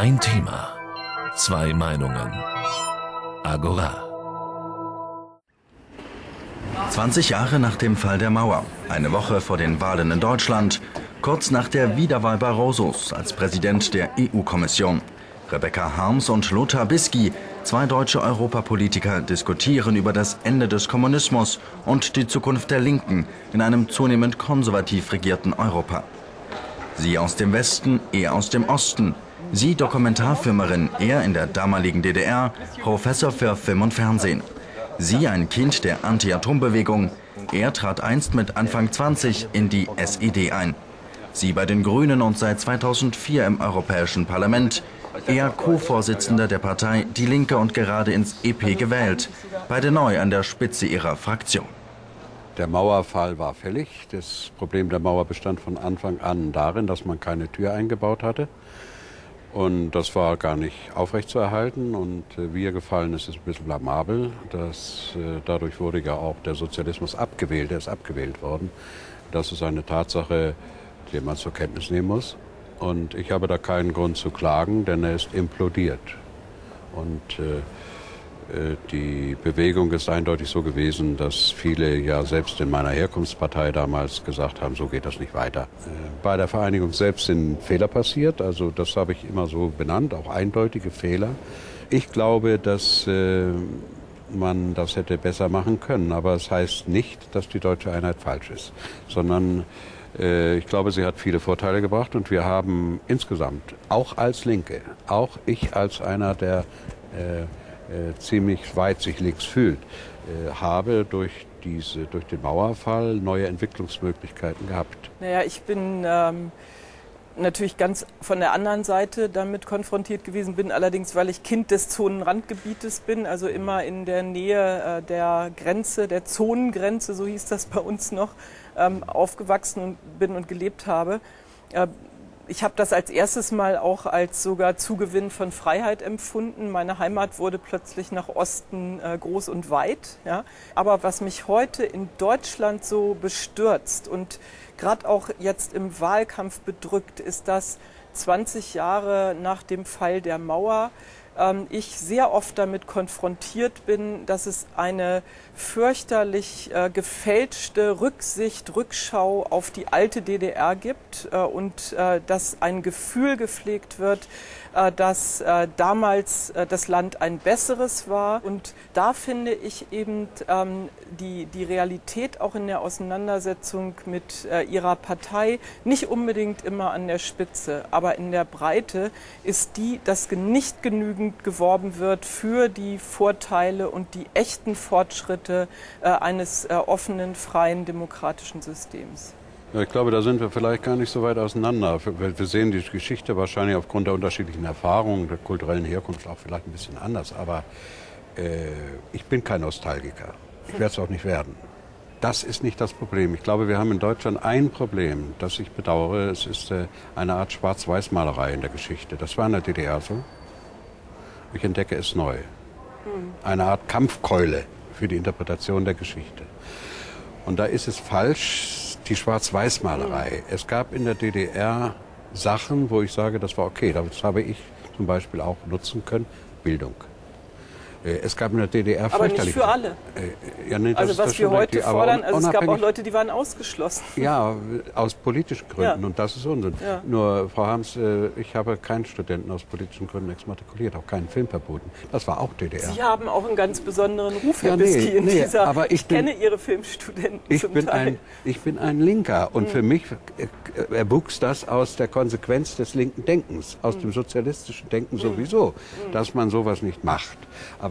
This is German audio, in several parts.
Ein Thema, zwei Meinungen. Agora. 20 Jahre nach dem Fall der Mauer, eine Woche vor den Wahlen in Deutschland, kurz nach der Wiederwahl Barrosos als Präsident der EU-Kommission. Rebecca Harms und Lothar Bisky, zwei deutsche Europapolitiker, diskutieren über das Ende des Kommunismus und die Zukunft der Linken in einem zunehmend konservativ regierten Europa. Sie aus dem Westen, er aus dem Osten. Sie Dokumentarfilmerin, er in der damaligen DDR, Professor für Film und Fernsehen. Sie ein Kind der Anti-Atom-Bewegung, er trat einst mit Anfang 20 in die SED ein. Sie bei den Grünen und seit 2004 im Europäischen Parlament, er Co-Vorsitzender der Partei Die Linke und gerade ins EP gewählt, beide neu an der Spitze ihrer Fraktion. Der Mauerfall war fällig. Das Problem der Mauer bestand von Anfang an darin, dass man keine Tür eingebaut hatte. Und das war gar nicht aufrechtzuerhalten. Und wie er gefallen ist, ist ein bisschen blamabel. Dadurch wurde ja auch der Sozialismus abgewählt. Er ist abgewählt worden. Das ist eine Tatsache, die man zur Kenntnis nehmen muss. Und ich habe da keinen Grund zu klagen, denn er ist implodiert. Und die Bewegung ist eindeutig so gewesen, dass viele ja selbst in meiner Herkunftspartei damals gesagt haben, so geht das nicht weiter. Bei der Vereinigung selbst sind Fehler passiert, also das habe ich immer so benannt, auch eindeutige Fehler. Ich glaube, dass man das hätte besser machen können, aber es heißt nicht, dass die deutsche Einheit falsch ist, sondern ich glaube, sie hat viele Vorteile gebracht und wir haben insgesamt, auch als Linke, auch ich als einer der ziemlich weit sich links fühlt, habe durch den Mauerfall neue Entwicklungsmöglichkeiten gehabt. Naja, ich bin natürlich ganz von der anderen Seite damit konfrontiert gewesen, bin allerdings, weil ich Kind des Zonenrandgebietes bin, also immer in der Nähe der Grenze, der Zonengrenze, so hieß das bei uns noch, aufgewachsen bin und gelebt habe. Ich habe das als erstes Mal auch als sogar Zugewinn von Freiheit empfunden. Meine Heimat wurde plötzlich nach Osten groß und weit. Ja. Aber was mich heute in Deutschland so bestürzt und gerade auch jetzt im Wahlkampf bedrückt, ist, dass 20 Jahre nach dem Fall der Mauer ich sehr oft damit konfrontiert bin, dass es eine fürchterlich gefälschte Rückschau auf die alte DDR gibt und dass ein Gefühl gepflegt wird, dass damals das Land ein besseres war. Und da finde ich eben die Realität auch in der Auseinandersetzung mit ihrer Partei nicht unbedingt immer an der Spitze, aber in der Breite ist die, dass nicht genügend geworben wird für die Vorteile und die echten Fortschritte eines offenen, freien, demokratischen Systems. Ja, ich glaube, da sind wir vielleicht gar nicht so weit auseinander. Wir sehen die Geschichte wahrscheinlich aufgrund der unterschiedlichen Erfahrungen, der kulturellen Herkunft auch vielleicht ein bisschen anders. Aber ich bin kein Nostalgiker. Ich werde es auch nicht werden. Das ist nicht das Problem. Ich glaube, wir haben in Deutschland ein Problem, das ich bedauere. Es ist eine Art Schwarz-Weiß-Malerei in der Geschichte. Das war in der DDR so. Ich entdecke es neu. Eine Art Kampfkeule für die Interpretation der Geschichte. Und da ist es falsch, die Schwarz-Weiß-Malerei. Es gab in der DDR Sachen, wo ich sage, das war okay. Das habe ich zum Beispiel auch nutzen können. Bildung. Es gab in der DDR aber fürchterlich. Aber nicht für alle. Ja, nee, also was wir heute fordern, also es gab auch Leute, die waren ausgeschlossen. Ja, aus politischen Gründen, ja. Und das ist Unsinn. Ja. Nur, Frau Harms, ich habe keinen Studenten aus politischen Gründen exmatrikuliert, auch keinen Film verboten. Das war auch DDR. Sie haben auch einen ganz besonderen Ruf, Herr Bisky, in dieser... Aber ich kenne Ihre Filmstudenten Ich bin ein Linker und für mich erwuchs das aus der Konsequenz des linken Denkens, aus dem sozialistischen Denken sowieso, dass man sowas nicht macht.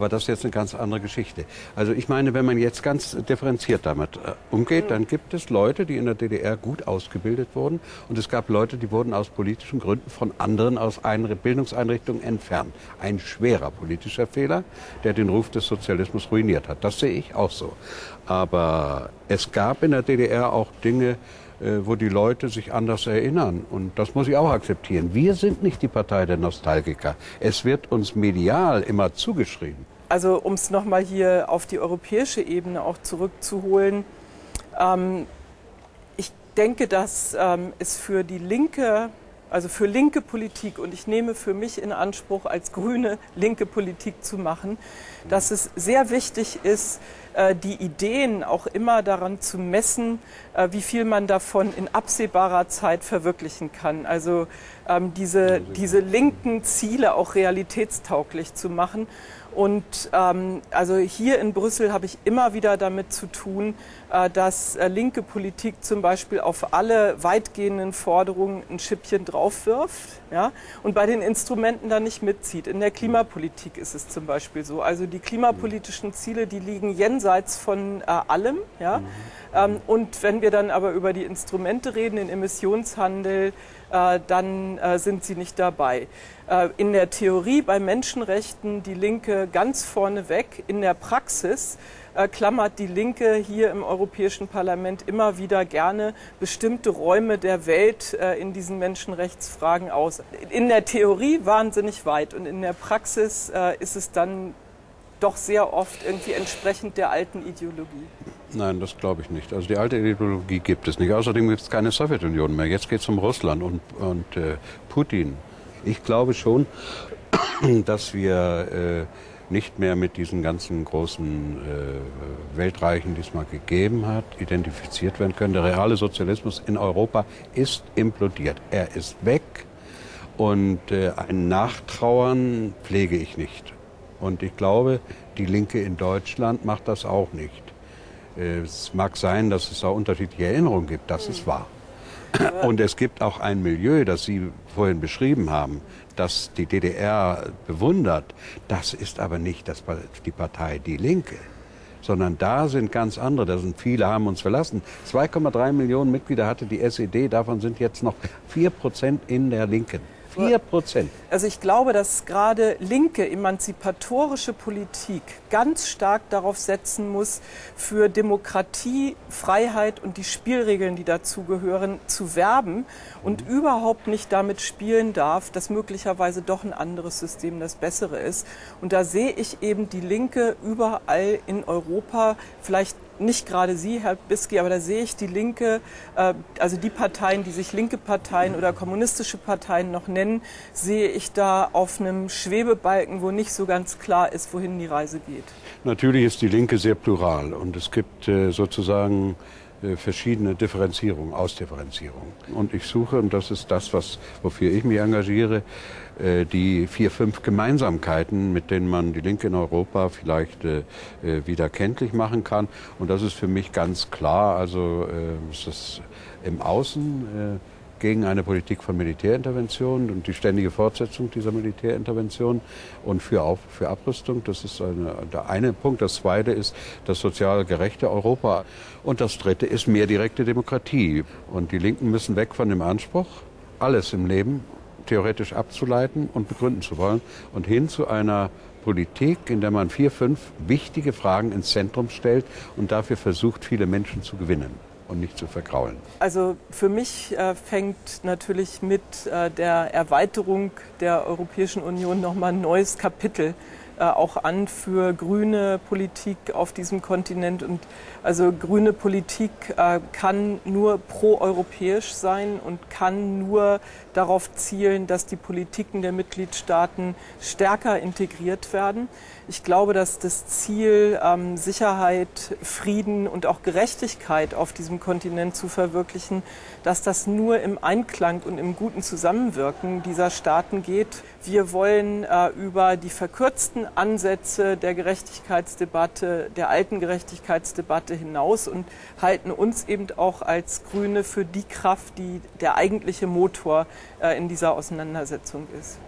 Aber das ist jetzt eine ganz andere Geschichte. Also ich meine, wenn man jetzt ganz differenziert damit umgeht, dann gibt es Leute, die in der DDR gut ausgebildet wurden. Und es gab Leute, die wurden aus politischen Gründen von anderen aus Bildungseinrichtungen entfernt. Ein schwerer politischer Fehler, der den Ruf des Sozialismus ruiniert hat. Das sehe ich auch so. Aber es gab in der DDR auch Dinge, wo die Leute sich anders erinnern. Und das muss ich auch akzeptieren. Wir sind nicht die Partei der Nostalgiker. Es wird uns medial immer zugeschrieben. Also um es nochmal hier auf die europäische Ebene auch zurückzuholen. Ich denke, dass es für die Linke Also für linke Politik, und ich nehme für mich in Anspruch, als Grüne linke Politik zu machen, dass es sehr wichtig ist, die Ideen auch immer daran zu messen, wie viel man davon in absehbarer Zeit verwirklichen kann. Also diese linken Ziele auch realitätstauglich zu machen. Und also hier in Brüssel habe ich immer wieder damit zu tun, dass linke Politik zum Beispiel auf alle weitgehenden Forderungen ein Schippchen draufwirft, ja, und bei den Instrumenten dann nicht mitzieht. In der Klimapolitik ist es zum Beispiel so. Also die klimapolitischen Ziele, die liegen jenseits von allem. Ja? Und wenn wir dann aber über die Instrumente reden, den Emissionshandel, dann sind sie nicht dabei. In der Theorie bei Menschenrechten die Linke ganz vorne weg. In der Praxis klammert die Linke hier im Europäischen Parlament immer wieder gerne bestimmte Räume der Welt in diesen Menschenrechtsfragen aus. In der Theorie wahnsinnig weit und in der Praxis ist es dann doch sehr oft irgendwie entsprechend der alten Ideologie. Nein, das glaube ich nicht. Also die alte Ideologie gibt es nicht. Außerdem gibt es keine Sowjetunion mehr. Jetzt geht es um Russland und Putin. Ich glaube schon, dass wir nicht mehr mit diesen ganzen großen Weltreichen, die es mal gegeben hat, identifiziert werden können. Der reale Sozialismus in Europa ist implodiert. Er ist weg und ein Nachtrauern pflege ich nicht. Und ich glaube, die Linke in Deutschland macht das auch nicht. Es mag sein, dass es auch unterschiedliche Erinnerungen gibt, das ist wahr. Und es gibt auch ein Milieu, das Sie vorhin beschrieben haben, das die DDR bewundert. Das ist aber nicht die Partei Die Linke, sondern da sind ganz andere, da sind viele, haben uns verlassen. 2,3 Millionen Mitglieder hatte die SED, davon sind jetzt noch 4% in der Linken. 4%. Also ich glaube, dass gerade linke emanzipatorische Politik ganz stark darauf setzen muss, für Demokratie, Freiheit und die Spielregeln, die dazugehören, zu werben und überhaupt nicht damit spielen darf, dass möglicherweise doch ein anderes System das bessere ist. Und da sehe ich eben die Linke überall in Europa, vielleicht nicht gerade Sie, Herr Bisky, aber da sehe ich die Linke, also die Parteien, die sich linke Parteien oder kommunistische Parteien noch nennen, sehe ich da auf einem Schwebebalken, wo nicht so ganz klar ist, wohin die Reise geht. Natürlich ist die Linke sehr plural und es gibt sozusagen verschiedene Differenzierungen, Ausdifferenzierungen. Und ich suche, und das ist das, wofür ich mich engagiere, die 4, 5 Gemeinsamkeiten, mit denen man die Linke in Europa vielleicht wieder kenntlich machen kann. Und das ist für mich ganz klar, also es ist im Außen gegen eine Politik von Militärinterventionen und die ständige Fortsetzung dieser Militärinterventionen und für Abrüstung. Das ist der eine Punkt. Das zweite ist das sozial gerechte Europa. Und das dritte ist mehr direkte Demokratie. Und die Linken müssen weg von dem Anspruch, alles im Leben theoretisch abzuleiten und begründen zu wollen und hin zu einer Politik, in der man 4, 5 wichtige Fragen ins Zentrum stellt und dafür versucht, viele Menschen zu gewinnen und nicht zu vergraulen. Also für mich fängt natürlich mit der Erweiterung der Europäischen Union nochmal ein neues Kapitel auch an für grüne Politik auf diesem Kontinent. Und also grüne Politik kann nur proeuropäisch sein und kann nur darauf zielen, dass die Politiken der Mitgliedstaaten stärker integriert werden. Ich glaube, dass das Ziel, Sicherheit, Frieden und auch Gerechtigkeit auf diesem Kontinent zu verwirklichen, dass das nur im Einklang und im guten Zusammenwirken dieser Staaten geht. Wir wollen über die verkürzten Ansätze der Gerechtigkeitsdebatte, der alten Gerechtigkeitsdebatte hinaus und halten uns eben auch als Grüne für die Kraft, die der eigentliche Motor in dieser Auseinandersetzung ist.